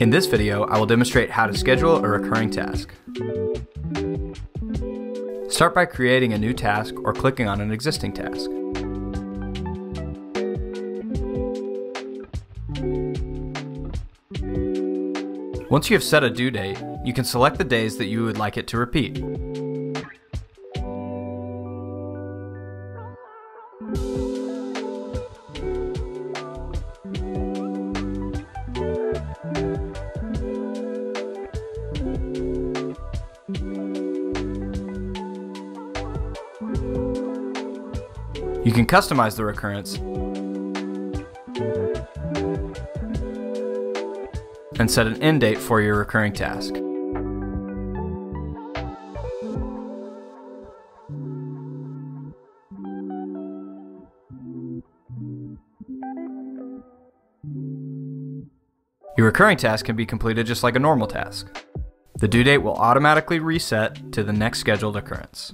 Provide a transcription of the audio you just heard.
In this video, I will demonstrate how to schedule a recurring task. Start by creating a new task or clicking on an existing task. Once you have set a due date, you can select the days that you would like it to repeat. You can customize the recurrence and set an end date for your recurring task. Your recurring task can be completed just like a normal task. The due date will automatically reset to the next scheduled occurrence.